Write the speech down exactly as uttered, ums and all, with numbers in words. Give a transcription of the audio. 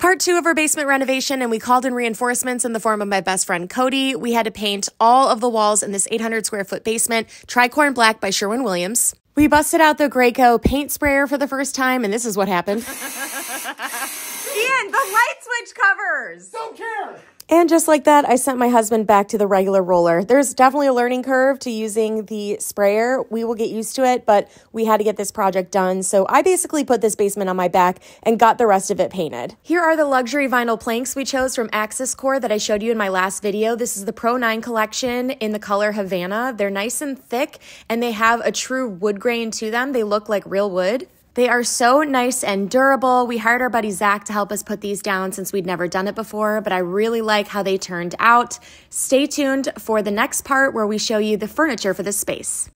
Part two of our basement renovation, and we called in reinforcements in the form of my best friend Cody. We had to paint all of the walls in this eight hundred square foot basement, Tricorn Black by Sherwin-Williams. We busted out the Graco paint sprayer for the first time, and this is what happened. Ian, the light switch covers! Don't care! And just like that, I sent my husband back to the regular roller. There's definitely a learning curve to using the sprayer. We will get used to it, but we had to get this project done. So I basically put this basement on my back and got the rest of it painted. Here are the luxury vinyl planks we chose from Axis Core that I showed you in my last video. This is the Pro nine collection in the color Havana. They're nice and thick, and they have a true wood grain to them. They look like real wood. They are so nice and durable. We hired our buddy Zach to help us put these down since we'd never done it before, but I really like how they turned out. Stay tuned for the next part where we show you the furniture for this space.